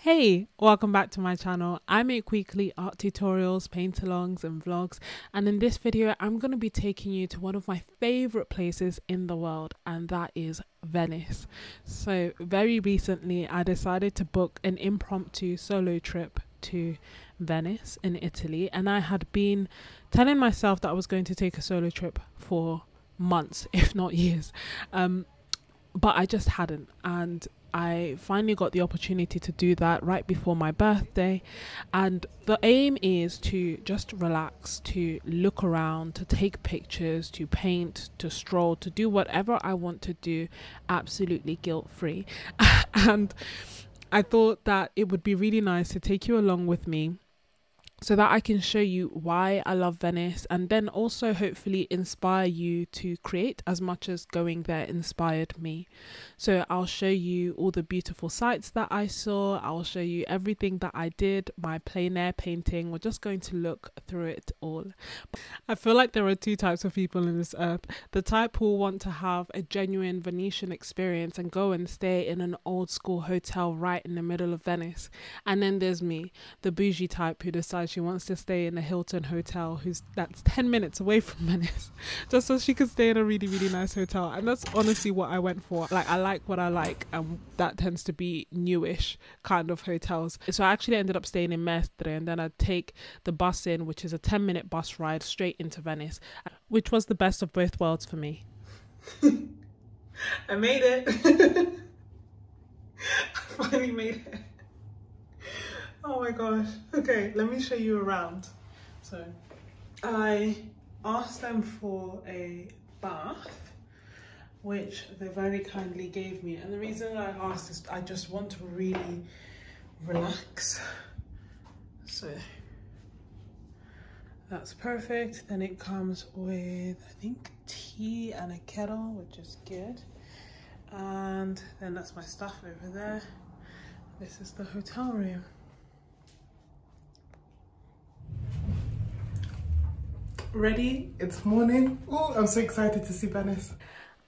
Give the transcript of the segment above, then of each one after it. Hey, welcome back to my channel. I make weekly art tutorials, paint alongs and vlogs, and in this video I'm going to be taking you to one of my favorite places in the world, and that is Venice. So very recently I decided to book an impromptu solo trip to Venice in Italy, and I had been telling myself that I was going to take a solo trip for months, if not years, but I just hadn't, and I finally got the opportunity to do that right before my birthday. And the aim is to just relax, to look around, to take pictures, to paint, to stroll, to do whatever I want to do, absolutely guilt-free. And I thought that it would be really nice to take you along with me so that I can show you why I love Venice, and then also hopefully inspire you to create as much as going there inspired me. So I'll show you all the beautiful sights that I saw, I'll show you everything that I did, my plein air painting, we're just going to look through it all. I feel like there are two types of people on this earth. The type who want to have a genuine Venetian experience and go and stay in an old school hotel right in the middle of Venice. And then there's me, the bougie type who decides she wants to stay in a Hilton hotel that's 10 minutes away from Venice just so she could stay in a really, really nice hotel. And that's honestly what I went for. Like, I like what I like, and that tends to be newish kind of hotels. So I actually ended up staying in Mestre, and then I'd take the bus in, which is a 10-minute bus ride straight into Venice, which was the best of both worlds for me. I made it. I finally made it. Oh my gosh. Okay, let me show you around. So I asked them for a bath, which they very kindly gave me. And the reason I asked is I just want to really relax. So that's perfect. Then it comes with, I think, tea and a kettle, which is good. And then that's my stuff over there. This is the hotel room. Ready, it's morning. Oh, I'm so excited to see Venice.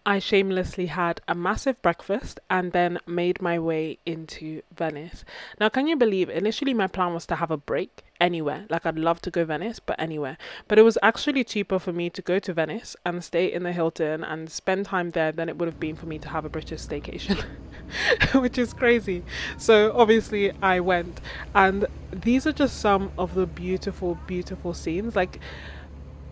I shamelessly had a massive breakfast and then made my way into Venice. Now, can you believe, initially my plan was to have a break anywhere. Like, I'd love to go Venice, but anywhere. But it was actually cheaper for me to go to Venice and stay in the Hilton and spend time there than it would have been for me to have a British staycation, which is crazy. So obviously I went, and these are just some of the beautiful, beautiful scenes. Like,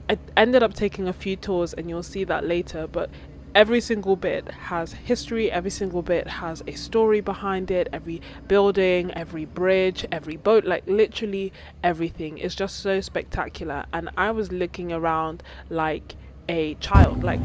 I ended up taking a few tours, and you'll see that later, but every single bit has history, every single bit has a story behind it, every building, every bridge, every boat, like literally everything is just so spectacular. And I was looking around like a child, like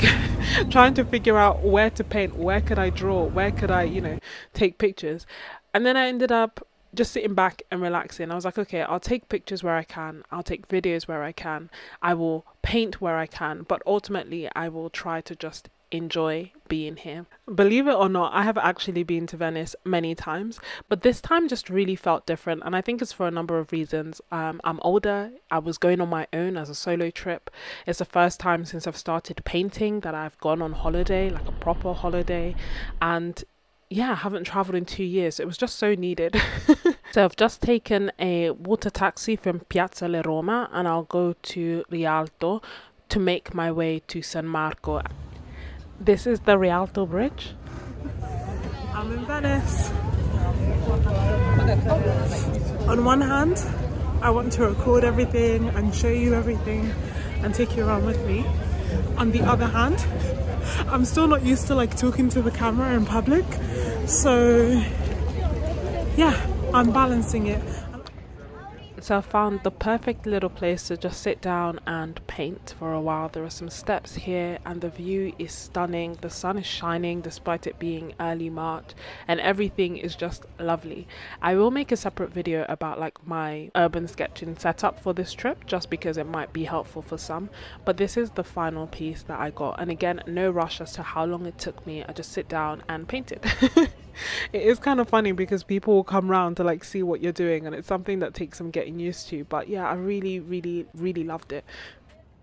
trying to figure out where to paint, where could I draw, where could I, you know, take pictures. And then I ended up just sitting back and relaxing. I was like, okay, I'll take pictures where I can, I'll take videos where I can, I will paint where I can, but ultimately I will try to just enjoy being here. Believe it or not, I have actually been to Venice many times, but this time just really felt different, and I think it's for a number of reasons. I'm older, I was going on my own as a solo trip. It's the first time since I've started painting that I've gone on holiday, like a proper holiday, and yeah, I haven't traveled in 2 years. It was just so needed. So I've just taken a water taxi from Piazza Le Roma, and I'll go to Rialto to make my way to San Marco. This is the Rialto Bridge. I'm in Venice. On one hand, I want to record everything and show you everything and take you around with me. On the other hand, I'm still not used to like talking to the camera in public, so yeah, I'm balancing it. So I found the perfect little place to just sit down and paint for a while. There are some steps here, and the view is stunning. The sun is shining despite it being early March, and everything is just lovely. I will make a separate video about like my urban sketching setup for this trip, just because it might be helpful for some. But this is the final piece that I got, and again, no rush as to how long it took me. I just sit down and painted. It is kind of funny because people will come round to like see what you're doing, and it's something that takes some getting used to, but yeah, I really, really, really loved it.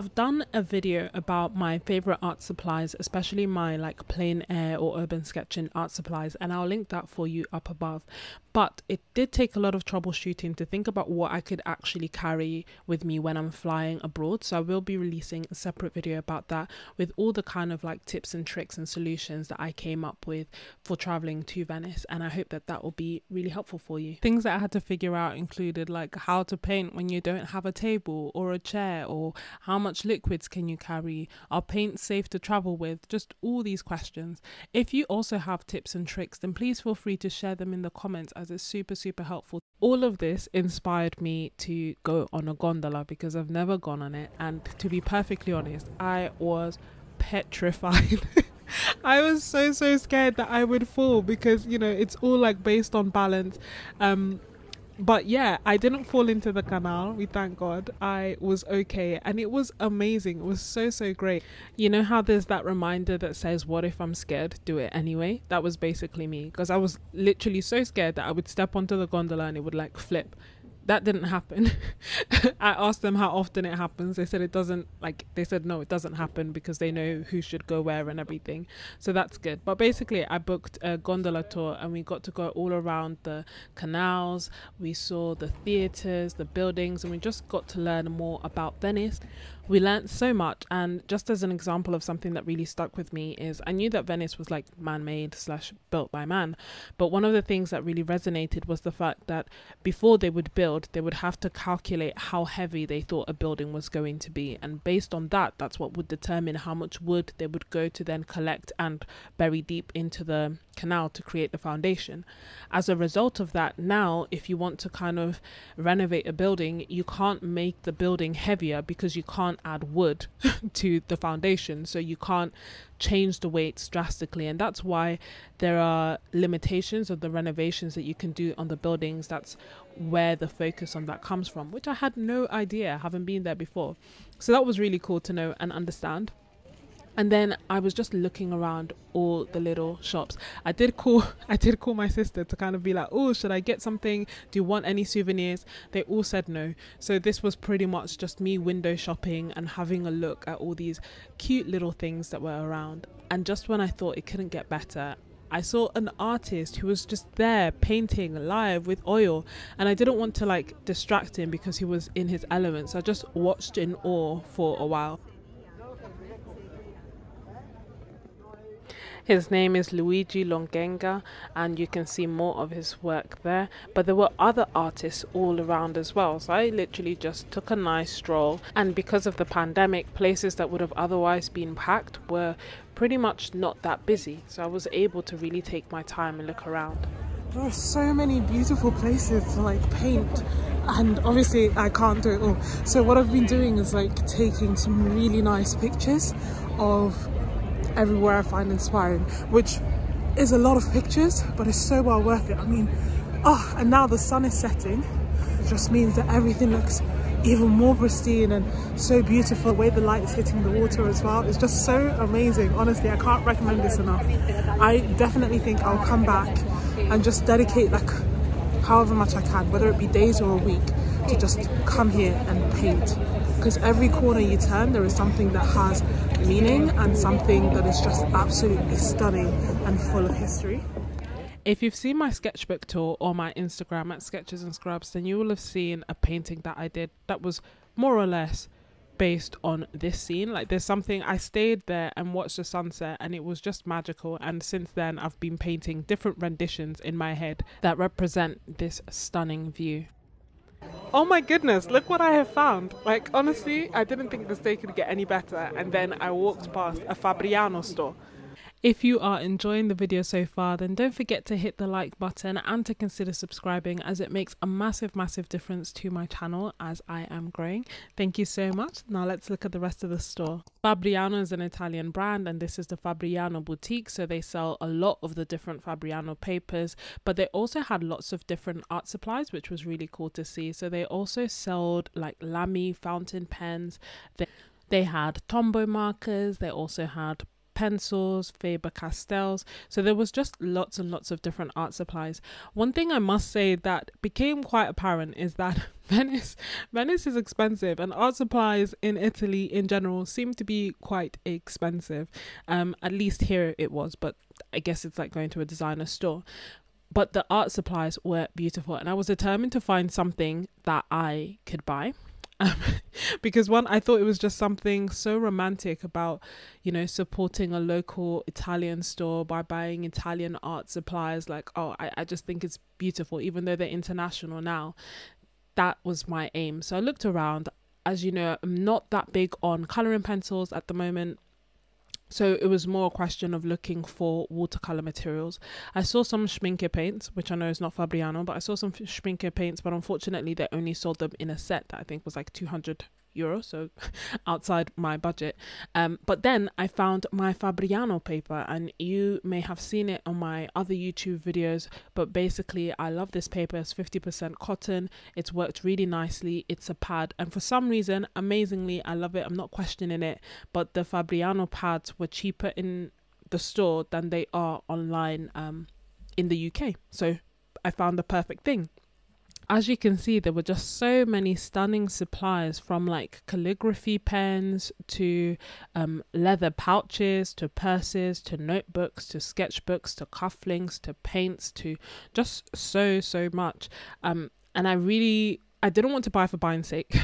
I've done a video about my favorite art supplies, especially my like plein air or urban sketching art supplies, and I'll link that for you up above. But it did take a lot of troubleshooting to think about what I could actually carry with me when I'm flying abroad, so I will be releasing a separate video about that with all the kind of like tips and tricks and solutions that I came up with for traveling to Venice, and I hope that that will be really helpful for you. Things that I had to figure out included like how to paint when you don't have a table or a chair, or how much liquids can you carry, are paints safe to travel with, just all these questions. If you also have tips and tricks, then please feel free to share them in the comments, as it's super helpful. All of this inspired me to go on a gondola because I've never gone on it, and to be perfectly honest, I was petrified. I was so scared that I would fall, because you know it's all like based on balance. But yeah, I didn't fall into the canal, we thank God. I was okay, and it was amazing. It was so great. You know how there's that reminder that says, what if I'm scared, do it anyway? That was basically me, because I was literally so scared that I would step onto the gondola and it would like flip. That didn't happen. I asked them how often it happens. They said it doesn't, like they said no, it doesn't happen, because they know who should go where and everything, so that's good. But basically I booked a gondola tour and we got to go all around the canals. We saw the theaters, the buildings, and we just got to learn more about Venice. We learned so much, and just as an example of something that really stuck with me is, I knew that Venice was like man-made / built by man, but one of the things that really resonated was the fact that before they would build, they would have to calculate how heavy they thought a building was going to be, and based on that, that's what would determine how much wood they would go to then collect and bury deep into the canal to create the foundation. As a result of that, now if you want to kind of renovate a building, you can't make the building heavier because you can't add wood to the foundation, so you can't change the weights drastically, and that's why there are limitations of the renovations that you can do on the buildings. That's where the focus on that comes from, which I had no idea. I haven't been there before, so that was really cool to know and understand. And then I was just looking around all the little shops. I did call my sister to kind of be like, oh, should I get something? Do you want any souvenirs? They all said no. So this was pretty much just me window shopping and having a look at all these cute little things that were around. And just when I thought it couldn't get better, I saw an artist who was just there painting live with oil, and I didn't want to like distract him because he was in his element. So I just watched in awe for a while. His name is Luigi Longenga, and you can see more of his work there. But there were other artists all around as well, so I literally just took a nice stroll. And because of the pandemic, places that would have otherwise been packed were pretty much not that busy, so I was able to really take my time and look around. There are so many beautiful places to like paint, and obviously I can't do it all. So what I've been doing is like taking some really nice pictures of everywhere I find inspiring, which is a lot of pictures, but it's so well worth it. I mean, oh, and now the sun is setting. It just means that everything looks even more pristine and so beautiful. The way the light is hitting the water as well, it's just so amazing. Honestly, I can't recommend this enough. I definitely think I'll come back and just dedicate like however much I can, whether it be days or a week, to just come here and paint, because every corner you turn there is something that has meaning and something that is just absolutely stunning and full of history. If you've seen my sketchbook tour or my Instagram at Sketches and Scrubs, then you will have seen a painting that I did that was more or less based on this scene. Like there's something, I stayed there and watched the sunset, and it was just magical, and since then I've been painting different renditions in my head that represent this stunning view. Oh my goodness, look what I have found. Like honestly, I didn't think this day could get any better, and then I walked past a Fabriano store. If you are enjoying the video so far, then don't forget to hit the like button and to consider subscribing, as it makes a massive difference to my channel as I am growing. Thank you so much. Now let's look at the rest of the store. Fabriano is an Italian brand, and this is the Fabriano boutique, so they sell a lot of the different Fabriano papers, but they also had lots of different art supplies, which was really cool to see. So they also sold like Lamy fountain pens, they had Tombow markers, they also had pencils, Faber-Castells. So there was just lots and lots of different art supplies. One thing I must say that became quite apparent is that Venice is expensive, and art supplies in Italy in general seem to be quite expensive. At least here it was, but I guess it's like going to a designer store. But the art supplies were beautiful, and I was determined to find something that I could buy. Because one, I thought it was just something so romantic about, you know, supporting a local Italian store by buying Italian art supplies. Like, oh, I just think it's beautiful, even though they're international now. That was my aim. So I looked around. As you know, I'm not that big on colouring pencils at the moment. So it was more a question of looking for watercolor materials. I saw some Schmincke paints, which I know is not Fabriano, but I saw some Schmincke paints, but unfortunately they only sold them in a set that I think was like €200, so outside my budget. But then I found my Fabriano paper, and you may have seen it on my other YouTube videos, but basically I love this paper. It's 50% cotton. It's worked really nicely. It's a pad, and for some reason, amazingly, I love it. I'm not questioning it, but the Fabriano pads were cheaper in the store than they are online in the UK. So I found the perfect thing. As you can see, there were just so many stunning supplies, from like calligraphy pens to leather pouches, to purses, to notebooks, to sketchbooks, to cufflinks, to paints, to just so much. And I didn't want to buy for buying sake.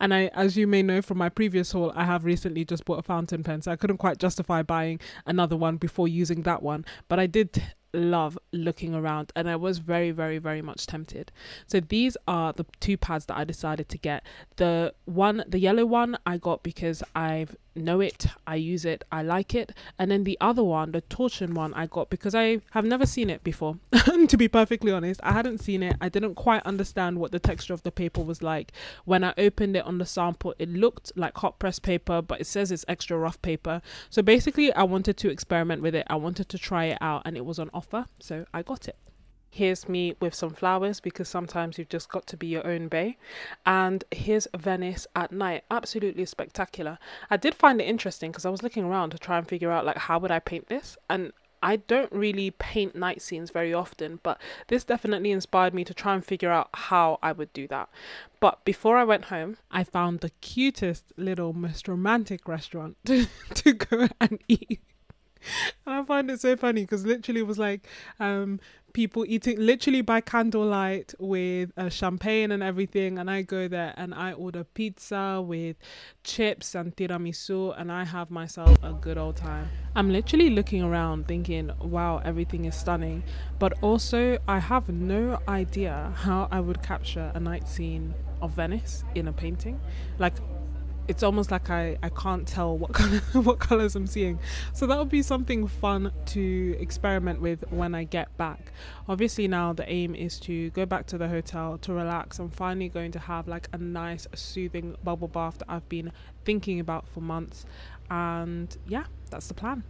And I, as you may know from my previous haul, I have recently just bought a fountain pen, so I couldn't quite justify buying another one before using that one. But I did love looking around, and I was very much tempted. So these are the two pads that I decided to get. The yellow one I got because I know it, I use it, I like it. And then the other one, the torsion one, I got because I have never seen it before. To be perfectly honest, I hadn't seen it. I didn't quite understand what the texture of the paper was like. When I opened it on the sample, it looked like hot press paper, but it says it's extra rough paper. So basically I wanted to experiment with it. I wanted to try it out, and it was on offer, so I got it. Here's me with some flowers, because sometimes you've just got to be your own bae. And here's Venice at night. Absolutely spectacular. I did find it interesting because I was looking around to try and figure out like, how would I paint this? And I don't really paint night scenes very often, but this definitely inspired me to try and figure out how I would do that. But before I went home, I found the cutest little, most romantic restaurant to go and eat. And I find it so funny because literally it was like people eating literally by candlelight with champagne and everything. And I go there and I order pizza with chips and tiramisu, and I have myself a good old time. I'm literally looking around thinking, wow, everything is stunning. But also I have no idea how I would capture a night scene of Venice in a painting. Like, it's almost like I can't tell what colours I'm seeing. So that would be something fun to experiment with when I get back. Obviously now the aim is to go back to the hotel to relax. I'm finally going to have like a nice soothing bubble bath that I've been thinking about for months. And yeah, that's the plan.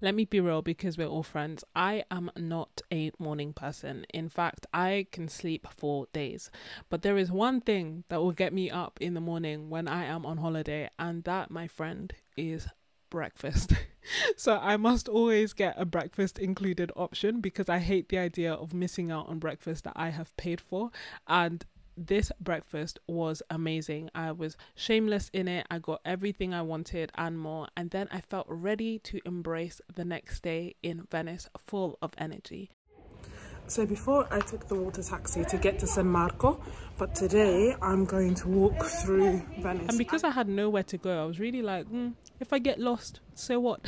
Let me be real, because we're all friends, I am not a morning person. In fact, I can sleep for days. But there is one thing that will get me up in the morning when I am on holiday, and that, my friend, is breakfast. So I must always get a breakfast included option, because I hate the idea of missing out on breakfast that I have paid for. And this breakfast was amazing. I was shameless in it. I got everything I wanted and more, and then I felt ready to embrace the next day in Venice full of energy. So before I took the water taxi to get to San Marco, but today I'm going to walk through Venice. And because I had nowhere to go, I was really like, if I get lost, so what?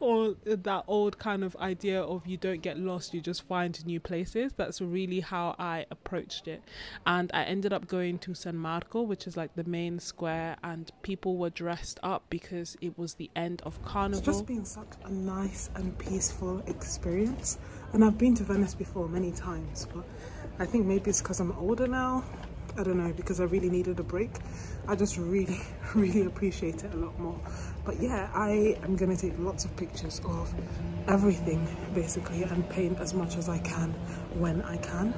Or that old kind of idea of you don't get lost, you just find new places. That's really how I approached it. And I ended up going to San Marco, which is like the main square, and people were dressed up because it was the end of Carnival. It's just been such a nice and peaceful experience. And I've been to Venice before many times, but I think maybe it's because I'm older now. I don't know, because I really needed a break. I just really appreciate it a lot more. But yeah, I am gonna take lots of pictures of everything basically and paint as much as I can when I can.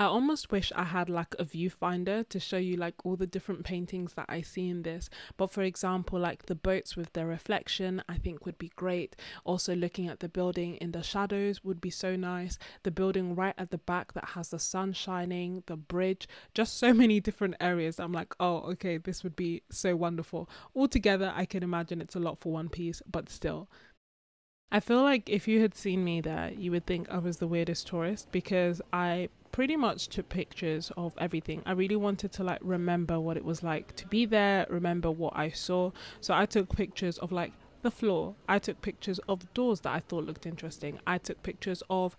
I almost wish I had like a viewfinder to show you like all the different paintings that I see in this, but for example, like the boats with their reflection I think would be great. Also looking at the building in the shadows would be so nice. The building right at the back that has the sun shining, the bridge, just so many different areas. I'm like, oh okay, this would be so wonderful. Altogether I can imagine it's a lot for one piece, but still. I feel like if you had seen me there, you would think I was the weirdest tourist because I pretty much took pictures of everything. I really wanted to like remember what it was like to be there, remember what I saw. So I took pictures of like the floor. I took pictures of doors that I thought looked interesting. I took pictures of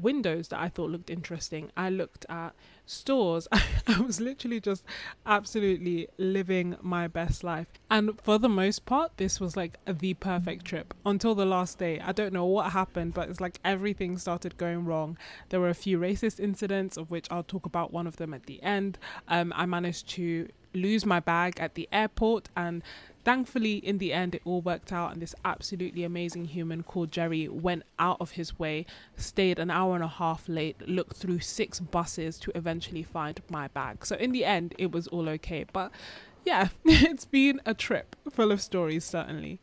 windows that I thought looked interesting. I looked at stores. I was literally just absolutely living my best life, and for the most part this was like the perfect trip until the last day. I don't know what happened, but it's like everything started going wrong. There were a few racist incidents, of which I'll talk about one of them at the end. I managed to lose my bag at the airport, and thankfully in the end it all worked out, and this absolutely amazing human called Jerry went out of his way, stayed an hour and a half late, looked through 6 buses to eventually find my bag. So in the end it was all okay, but yeah, it's been a trip full of stories certainly.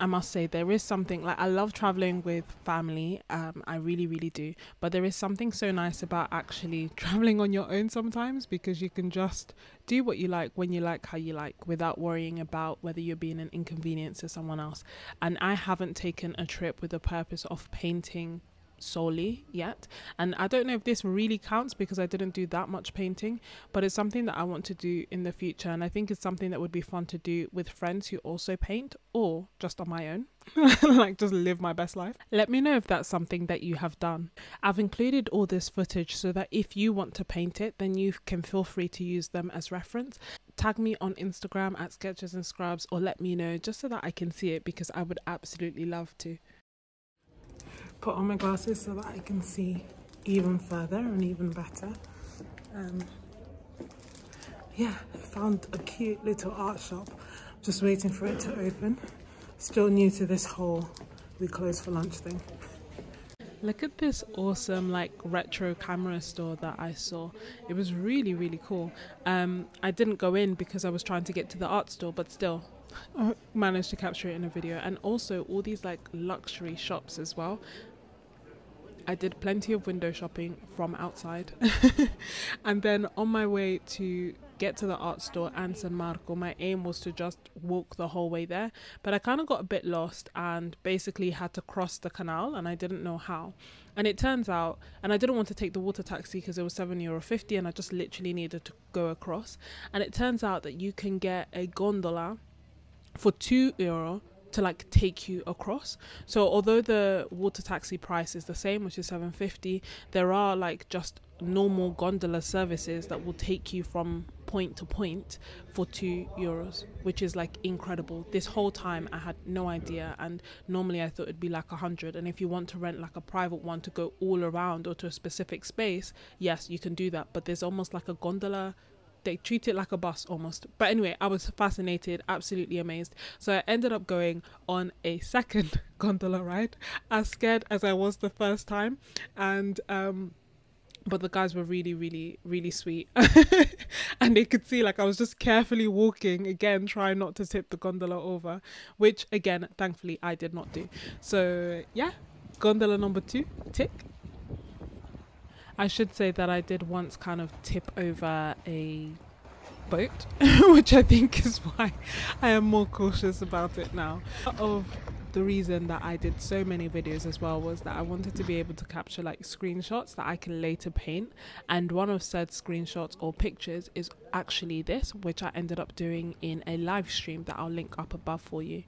I must say there is something, like I love traveling with family, I really do, but there is something so nice about actually traveling on your own sometimes, because you can just do what you like, when you like, how you like, without worrying about whether you're being an inconvenience to someone else. And I haven't taken a trip with the purpose of painting solely yet, and I don't know if this really counts because I didn't do that much painting, but it's something that I want to do in the future, and I think it's something that would be fun to do with friends who also paint, or just on my own. Like just live my best life. Let me know if that's something that you have done. I've included all this footage so that if you want to paint it, then you can feel free to use them as reference. Tag me on Instagram at Sketches and Scrubs, or let me know just so that I can see it, because I would absolutely love to. Put on my glasses so that I can see even further and even better. Yeah, I found a cute little art shop. Just waiting for it to open. Still new to this whole "we close for lunch" thing. Look at this awesome like retro camera store that I saw. It was really cool. I didn't go in because I was trying to get to the art store, but still I managed to capture it in a video. And also all these like luxury shops as well. I did plenty of window shopping from outside. And then on my way to get to the art store and San Marco, my aim was to just walk the whole way there, but I kind of got a bit lost and basically had to cross the canal, and I didn't know how. And it turns out, and I didn't want to take the water taxi because it was €7.50 and I just literally needed to go across. And it turns out that you can get a gondola for €2 to like take you across. So although the water taxi price is the same, which is €7.50, there are like just normal gondola services that will take you from point to point for €2, which is like incredible. This whole time I had no idea, and normally I thought it'd be like 100, and if you want to rent like a private one to go all around or to a specific space, yes you can do that, but there's almost like a gondola. They treat it like a bus almost. But anyway, I was fascinated, absolutely amazed. So I ended up going on a second gondola ride, as scared as I was the first time. And but the guys were really sweet. And they could see like I was just carefully walking, again trying not to tip the gondola over, which again thankfully I did not do. So yeah, gondola number 2 tick. I should say that I did once kind of tip over a boat, which I think is why I am more cautious about it now. Part of the reason that I did so many videos as well was that I wanted to be able to capture like screenshots that I can later paint, and one of said screenshots or pictures is actually this, which I ended up doing in a live stream that I'll link up above for you.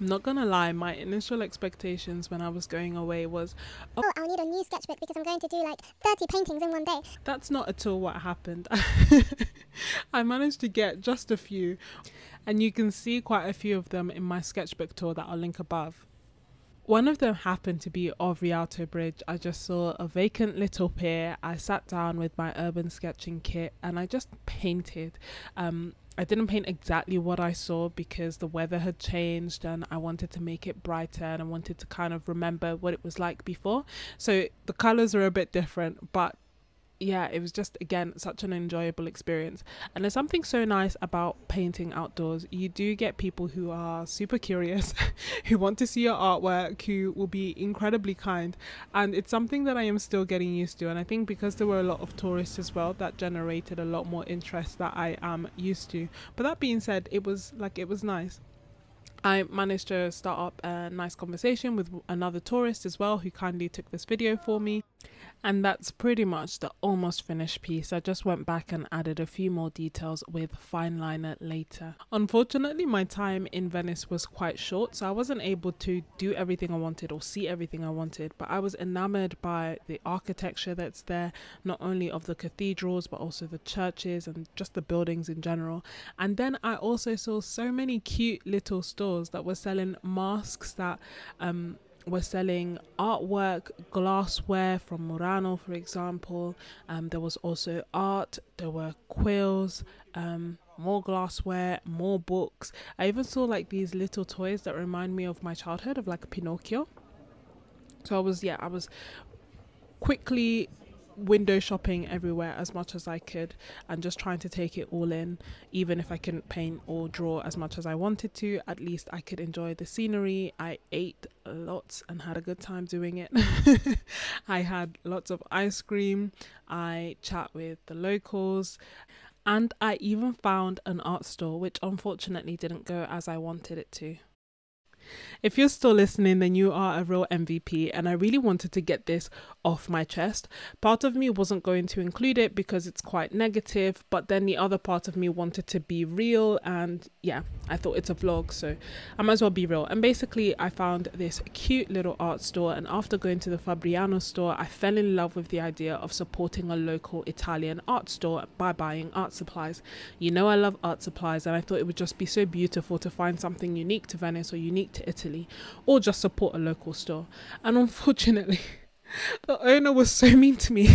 I'm not gonna lie, my initial expectations when I was going away was, oh, I'll need a new sketchbook because I'm going to do like 30 paintings in one day. That's not at all what happened. I managed to get just a few, and you can see quite a few of them in my sketchbook tour that I'll link above. One of them happened to be of Rialto Bridge. I just saw a vacant little pier. I sat down with my urban sketching kit and I just painted. I didn't paint exactly what I saw because the weather had changed and I wanted to make it brighter and I wanted to kind of remember what it was like before. So the colours are a bit different, but yeah, it was just, again, such an enjoyable experience. And there's something so nice about painting outdoors. You do get people who are super curious, who want to see your artwork, who will be incredibly kind. And it's something that I am still getting used to. And I think because there were a lot of tourists as well, that generated a lot more interest that I am used to. But that being said, it was nice. I managed to start up a nice conversation with another tourist as well, who kindly took this video for me. And that's pretty much the almost finished piece. I just went back and added a few more details with fine liner later. Unfortunately, my time in Venice was quite short, so I wasn't able to do everything I wanted or see everything I wanted, but I was enamored by the architecture that's there, not only of the cathedrals but also the churches and just the buildings in general. And then I also saw so many cute little stores that were selling masks, that were selling artwork, glassware from Murano, for example. There was also art, there were quills, more glassware, more books. I even saw like these little toys that remind me of my childhood, of like Pinocchio. So I was quickly window shopping everywhere as much as I could and just trying to take it all in. Even if I couldn't paint or draw as much as I wanted to, at least I could enjoy the scenery. I ate lots and had a good time doing it. I had lots of ice cream. I chat with the locals. And I even found an art store, which unfortunately didn't go as I wanted it to. If you're still listening, then you are a real MVP, and I really wanted to get this off my chest. Part of me wasn't going to include it because it's quite negative, but then the other part of me wanted to be real, and yeah, I thought it's a vlog, so I might as well be real. And basically, I found this cute little art store, and after going to the Fabriano store, I fell in love with the idea of supporting a local Italian art store by buying art supplies. You know, I love art supplies, and I thought it would just be so beautiful to find something unique to Venice or unique to Italy, or just support a local store. And unfortunately, the owner was so mean to me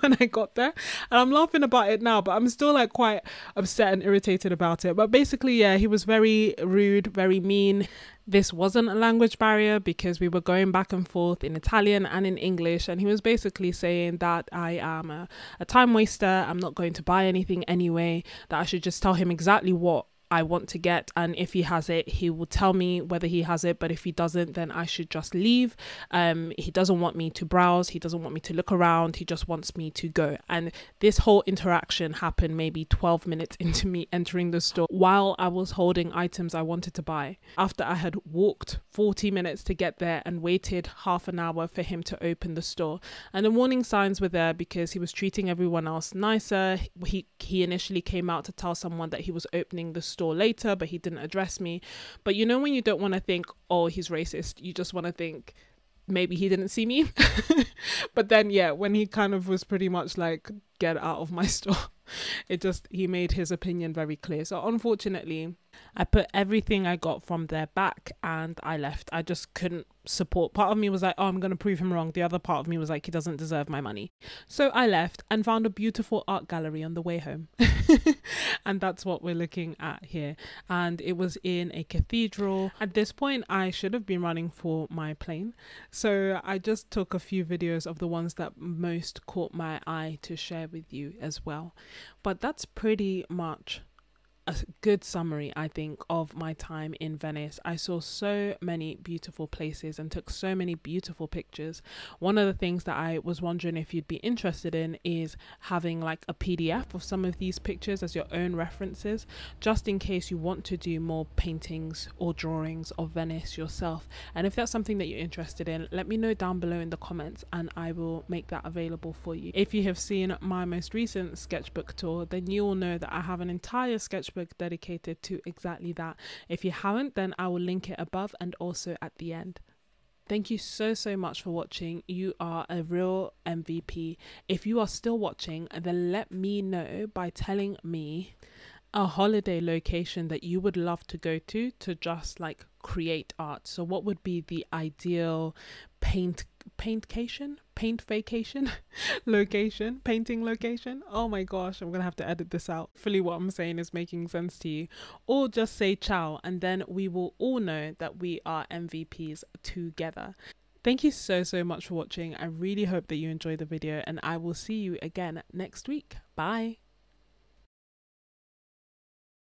when I got there, and I'm laughing about it now, but I'm still like quite upset and irritated about it. But basically, yeah, he was very rude, very mean. This wasn't a language barrier because we were going back and forth in Italian and in English, and he was basically saying that I am a time waster, I'm not going to buy anything anyway, that I should just tell him exactly what I want to get, and if he has it, he will tell me whether he has it, but if he doesn't, then I should just leave. He doesn't want me to browse, he doesn't want me to look around, he just wants me to go. And this whole interaction happened maybe 12 minutes into me entering the store while I was holding items I wanted to buy. After I had walked 40 minutes to get there and waited half an hour for him to open the store. And the warning signs were there because he was treating everyone else nicer. He initially came out to tell someone that he was opening the store later, but he didn't address me. But you know when you don't want to think, oh, he's racist, you just want to think maybe he didn't see me. But then yeah, when he kind of was pretty much like, get out of my store, he made his opinion very clear. So unfortunately, I put everything I got from there back and I left. I just couldn't support. Part of me was like, oh, I'm going to prove him wrong. The other part of me was like, he doesn't deserve my money. So I left and found a beautiful art gallery on the way home. And that's what we're looking at here. And it was in a cathedral. At this point, I should have been running for my plane. So I just took a few videos of the ones that most caught my eye to share with you as well. But that's pretty much a good summary, I think, of my time in Venice. I saw so many beautiful places and took so many beautiful pictures. One of the things that I was wondering if you'd be interested in is having like a PDF of some of these pictures as your own references, just in case you want to do more paintings or drawings of Venice yourself. And if that's something that you're interested in, let me know down below in the comments and I will make that available for you. If you have seen my most recent sketchbook tour, then you will know that I have an entire sketchbook dedicated to exactly that. If you haven't, then I will link it above and also at the end. Thank you so much for watching. You are a real MVP. If you are still watching, then let me know by telling me a holiday location that you would love to go to just like create art. So what would be the ideal paint vacation location, painting location? Oh my gosh, I'm gonna have to edit this out. Hopefully what I'm saying is making sense to you. Or just say ciao, and then we will all know that we are MVPs together. Thank you so much for watching. I really hope that you enjoyed the video, and I will see you again next week. Bye.